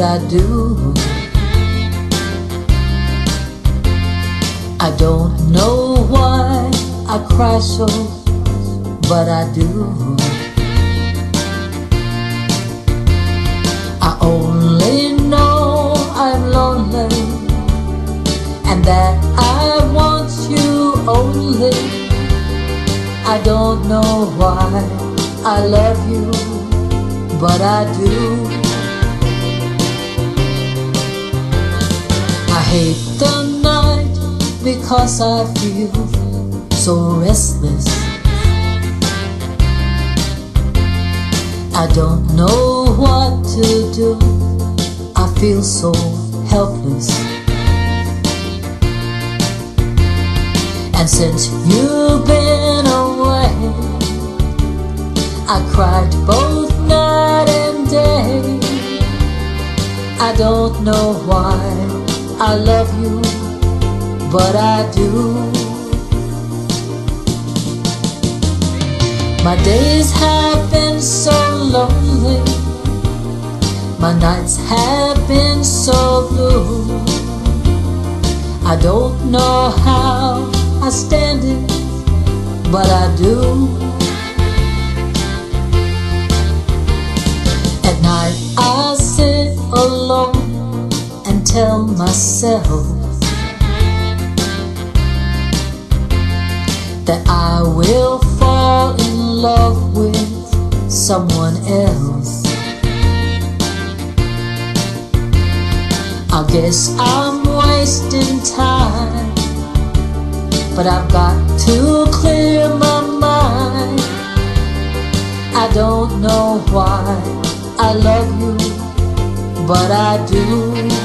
what I do. I don't know why I cry so, but I do. I only know I'm lonely, and that I want you only. I don't know why I love you, but I do. I hate the night because I feel so restless. I don't know what to do. I feel so helpless. And since you've been away, I cried both night and day. I don't know why I love you, but I do. My days have been so lonely, my nights have been so blue. I don't know how I stand it, but I do. At night I sit alone and tell myself that I will fall in love with someone else. I guess I'm wasting time, but I've got to clear my mind. I don't know why I love you, but I do.